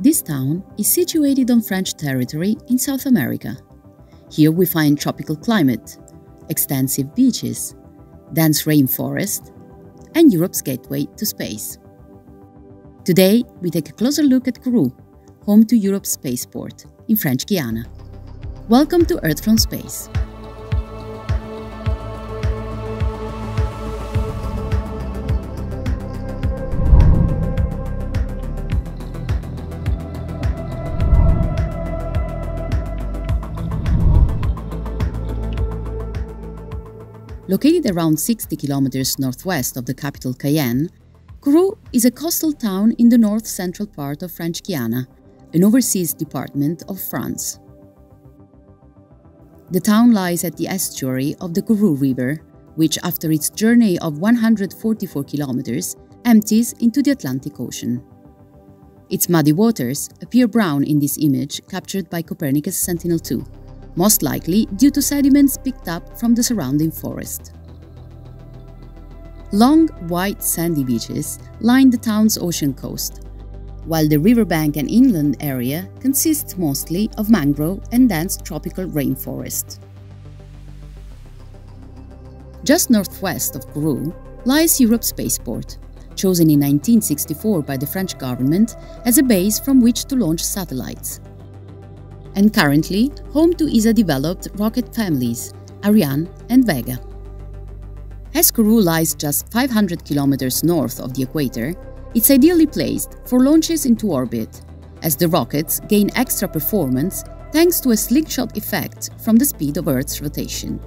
This town is situated on French territory in South America. Here we find tropical climate, extensive beaches, dense rainforest, and Europe's gateway to space. Today, we take a closer look at Kourou, home to Europe's spaceport, in French Guiana. Welcome to Earth from Space. Located around 60 kilometers northwest of the capital Cayenne, Kourou is a coastal town in the north-central part of French Guiana, an overseas department of France. The town lies at the estuary of the Kourou River, which after its journey of 144 kilometers empties into the Atlantic Ocean. Its muddy waters appear brown in this image captured by Copernicus Sentinel-2. Most likely due to sediments picked up from the surrounding forest. Long, white sandy beaches line the town's ocean coast, while the riverbank and inland area consists mostly of mangrove and dense tropical rainforest. Just northwest of Kourou lies Europe's spaceport, chosen in 1964 by the French government as a base from which to launch satellites, and currently home to ESA-developed rocket families, Ariane and Vega. As Kourou lies just 500 kilometers north of the equator, it's ideally placed for launches into orbit, as the rockets gain extra performance thanks to a slingshot effect from the speed of Earth's rotation.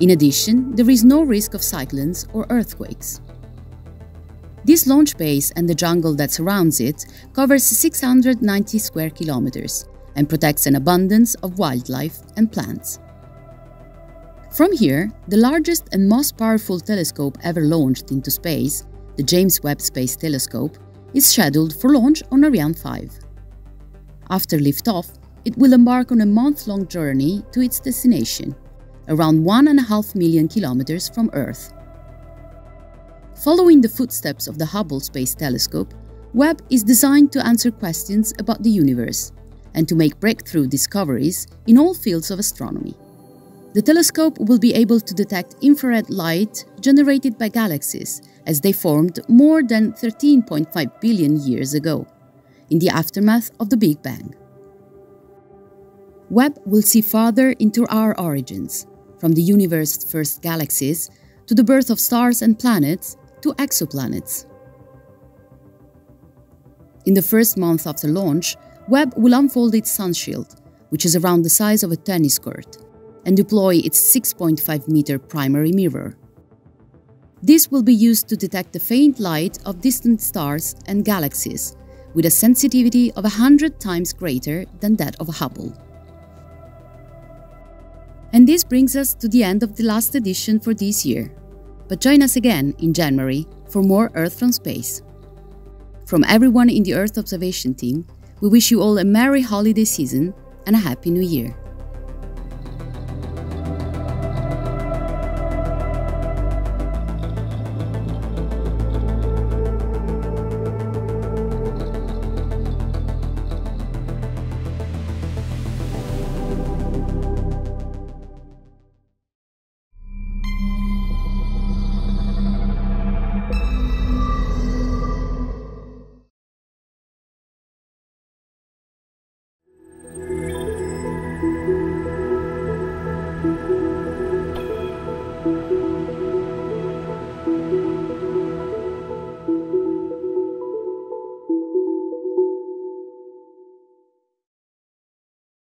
In addition, there is no risk of cyclones or earthquakes. This launch base and the jungle that surrounds it covers 690 square kilometers, and protects an abundance of wildlife and plants. From here, the largest and most powerful telescope ever launched into space, the James Webb Space Telescope, is scheduled for launch on Ariane 5. After liftoff, it will embark on a month-long journey to its destination, around 1.5 million kilometers from Earth. Following the footsteps of the Hubble Space Telescope, Webb is designed to answer questions about the universe, and to make breakthrough discoveries in all fields of astronomy. The telescope will be able to detect infrared light generated by galaxies as they formed more than 13.5 billion years ago, in the aftermath of the Big Bang. Webb will see farther into our origins, from the universe's first galaxies to the birth of stars and planets to exoplanets. In the first month after launch, Webb will unfold its sunshield, which is around the size of a tennis court, and deploy its 6.5-meter primary mirror. This will be used to detect the faint light of distant stars and galaxies, with a sensitivity of 100 times greater than that of Hubble. And this brings us to the end of the last edition for this year. But join us again in January for more Earth from Space. From everyone in the Earth Observation team, we wish you all a merry holiday season and a happy new year.